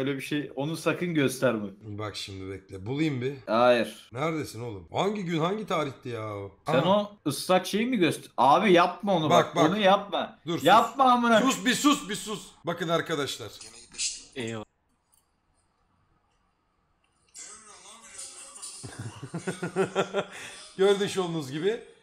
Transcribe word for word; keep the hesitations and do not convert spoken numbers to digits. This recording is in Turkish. Öyle bir şey. Onu sakın gösterme. Bak şimdi bekle. Bulayım bir. Hayır. Neredesin oğlum? Hangi gün hangi tarihti ya? Sen Aha. o ıslak şeyi mi göster? Abi yapma onu bak. bak. bak. Onu yapma. Dur, sus. Yapma amına. Sus bir sus bir sus. Bakın arkadaşlar. Eyvallah. Görmüş olduğunuz gibi